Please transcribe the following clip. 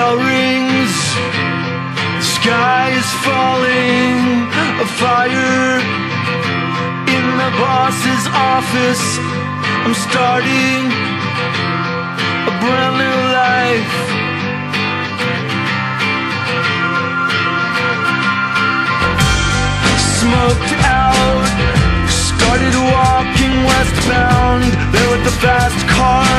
bell rings, the sky is falling, a fire in the boss's office. I'm starting a brand new life. Smoked out, started walking westbound, there with the fast car.